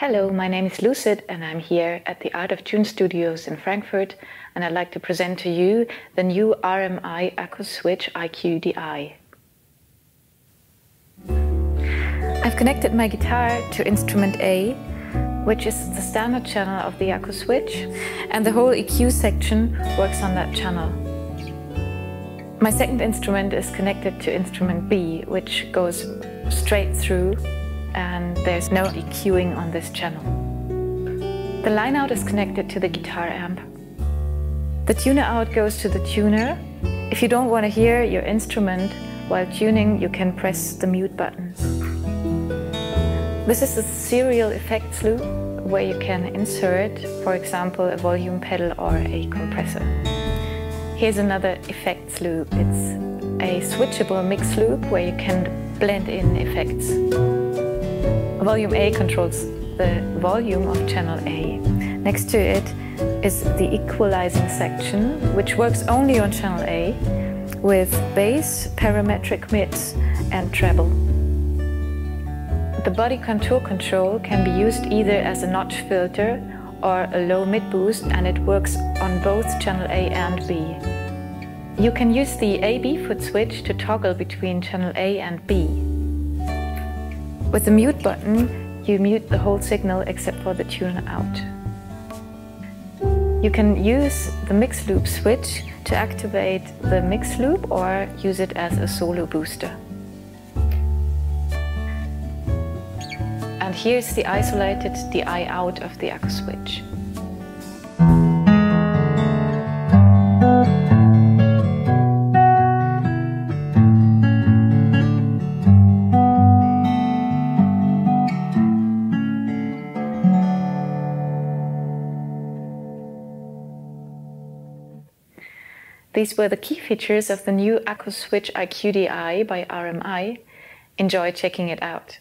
Hello, my name is Lucid and I'm here at the Art of Tune studios in Frankfurt, and I'd like to present to you the new RMI Acouswitch IQDI. I've connected my guitar to instrument A, which is the standard channel of the Acouswitch, and the whole EQ section works on that channel. My second instrument is connected to instrument B, which goes straight through, and there's no EQing on this channel. The line out is connected to the guitar amp. The tuner out goes to the tuner. If you don't want to hear your instrument while tuning, you can press the mute button. This is a serial effects loop where you can insert, for example, a volume pedal or a compressor. Here's another effects loop. It's a switchable mix loop where you can blend in effects. Volume A controls the volume of channel A. Next to it is the equalizing section, which works only on channel A, with bass, parametric mids and treble. The body contour control can be used either as a notch filter or a low mid boost, and it works on both channel A and B. You can use the A-B foot switch to toggle between channel A and B. With the mute button, you mute the whole signal except for the tuner out. You can use the mix loop switch to activate the mix loop or use it as a solo booster. And here's the isolated DI out of the Acouswitch. These were the key features of the new Acouswitch IQDI by RMI. Enjoy checking it out.